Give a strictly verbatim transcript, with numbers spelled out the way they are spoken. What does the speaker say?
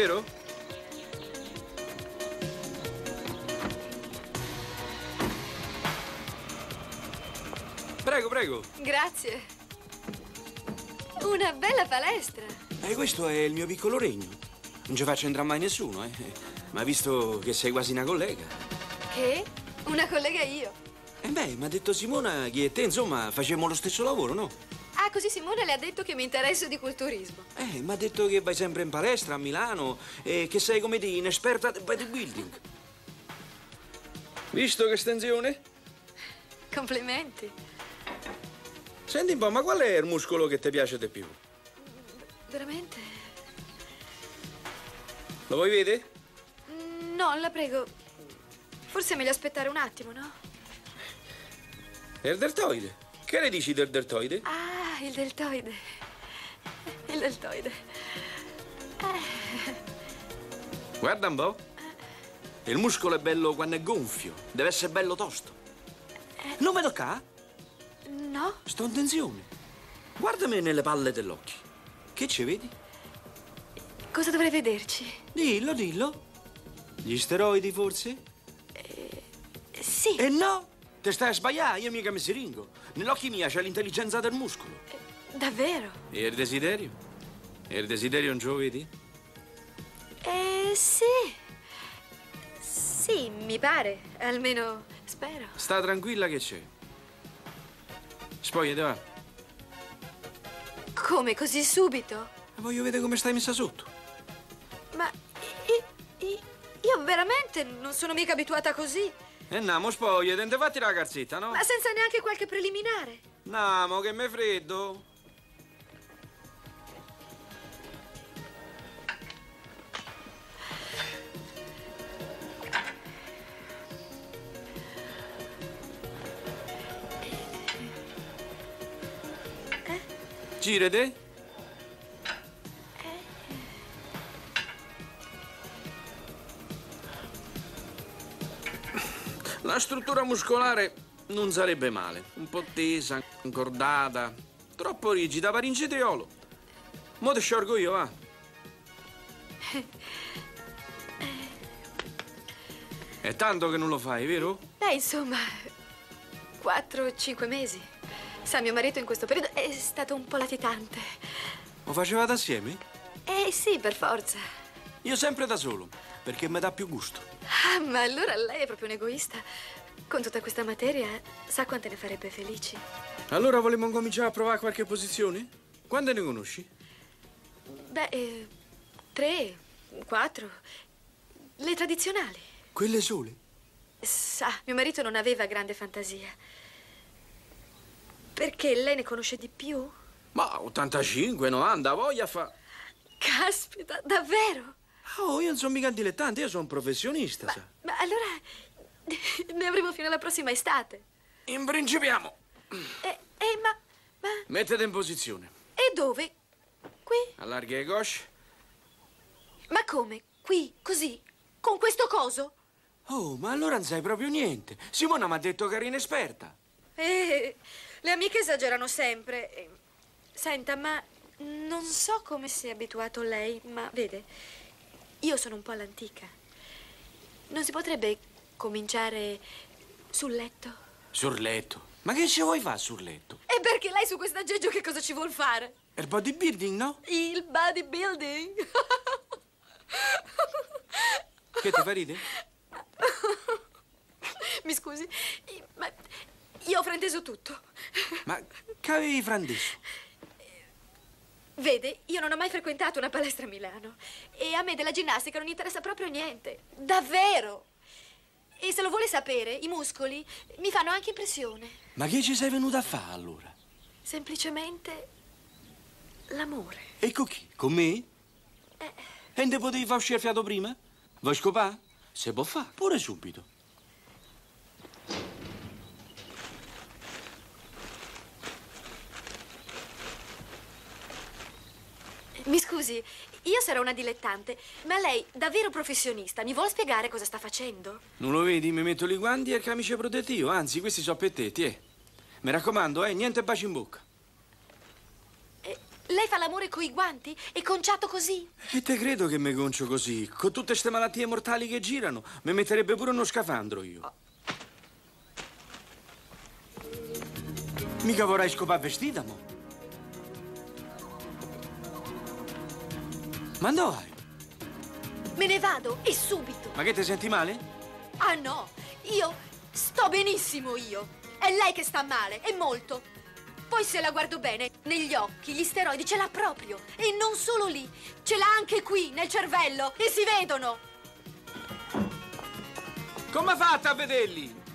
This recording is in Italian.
vero? Prego, prego. Grazie. Una bella palestra. E eh, questo è il mio piccolo regno. Non ci faccio entrare mai nessuno, eh. Ma visto che sei quasi una collega. Che? Una collega io? Eh beh, mi ha detto Simona che te, insomma, facevamo lo stesso lavoro, no? Ah, così Simona le ha detto che mi interesso di culturismo. Eh, mi ha detto che vai sempre in palestra a Milano e che sei, come dire, inesperta di bodybuilding. Visto che estensione? Complimenti. Senti un po', ma qual è il muscolo che ti piace di più? Veramente? Lo vuoi vedere? No, la prego. Forse è meglio aspettare un attimo, no? È il deltoide. Che ne dici del deltoide? Ah, il deltoide. Il deltoide. Eh. Guarda un po'. Il muscolo è bello quando è gonfio. Deve essere bello tosto. Eh. Non mi tocca? No. Sto in tensione. Guardami nelle palle dell'occhio. Che ci vedi? Cosa dovrei vederci? Dillo, dillo. Gli steroidi, forse? Eh, sì. E no! Te stai a sbagliare, io mica mi siringo. Nell'occhio mia c'è l'intelligenza del muscolo. Eh, davvero? E il desiderio? E il desiderio non ce lo vedi? Eh, sì. Sì, mi pare. Almeno, spero. Sta tranquilla che c'è. Spogliati, va. Come, così subito? Voglio vedere come stai messa sotto. Ma io, io, io veramente non sono mica abituata così. E andiamo, spogliati, non ti fatti la calzetta, no? Ma senza neanche qualche preliminare. Andiamo, che mi è freddo. Girate. La struttura muscolare non sarebbe male. Un po' tesa, incordata, troppo rigida, paringetriolo. Mo' te sciorgo io, va. È tanto che non lo fai, vero? Beh, insomma, quattro o cinque mesi. Sa, mio marito in questo periodo è stato un po' latitante. Lo facevate assieme? Eh sì, per forza. Io sempre da solo, perché mi dà più gusto. Ah, ma allora lei è proprio un egoista. Con tutta questa materia, sa quante ne farebbe felici. Allora volevamo cominciare a provare qualche posizione? Quante ne conosci? Beh, eh, tre, quattro, le tradizionali. Quelle sole? Sa, mio marito non aveva grande fantasia. Perché lei ne conosce di più? Ma ottantacinque, novanta, voglia fa... Caspita, davvero? Oh, io non sono mica un dilettante, io sono un professionista, ma, sa. Ma allora ne avremo fino alla prossima estate. Imprincipiamo. Eh, eh, ma, ma... Mettete in posizione. E dove? Qui? Allarghi le cosce. Ma come? Qui? Così? Con questo coso? Oh, ma allora non sai proprio niente. Simona mi ha detto che eri inesperta. Eh... Le amiche esagerano sempre. Senta, ma non so come si è abituato lei, ma vede, io sono un po' all'antica. Non si potrebbe cominciare sul letto? Sul letto? Ma che ci vuoi fare sul letto? E perché lei su questo aggeggio che cosa ci vuol fare? Il bodybuilding, no? Il bodybuilding. Che ti fa ridere? Mi scusi, ma... Io ho franteso tutto. Ma che avevi franteso? Vede, io non ho mai frequentato una palestra a Milano e a me della ginnastica non interessa proprio niente. Davvero! E se lo vuole sapere, i muscoli mi fanno anche impressione. Ma che ci sei venuta a fare allora? Semplicemente l'amore. E con chi? Con me? Eh. E non te potevi far uscire il fiato prima? Vuoi scopare? Se può fare, pure subito. Mi scusi, io sarò una dilettante, ma lei, davvero professionista, mi vuole spiegare cosa sta facendo? Non lo vedi? Mi metto i guanti e il camice protettivo, anzi, questi sono per te, ti è. Mi raccomando, eh, niente baci in bocca. Eh, Lei fa l'amore coi guanti? È conciato così? E te credo che mi concio così? Con tutte ste malattie mortali che girano, mi metterebbe pure uno scafandro io. Oh. Mica vorrai scopare vestita, mo? Ma dove? Me ne vado, e subito. Ma che, ti senti male? Ah no, io sto benissimo io. È lei che sta male, e molto. Poi se la guardo bene, negli occhi, gli steroidi ce l'ha proprio. E non solo lì, ce l'ha anche qui, nel cervello, e si vedono. Come ha fatto a vederli?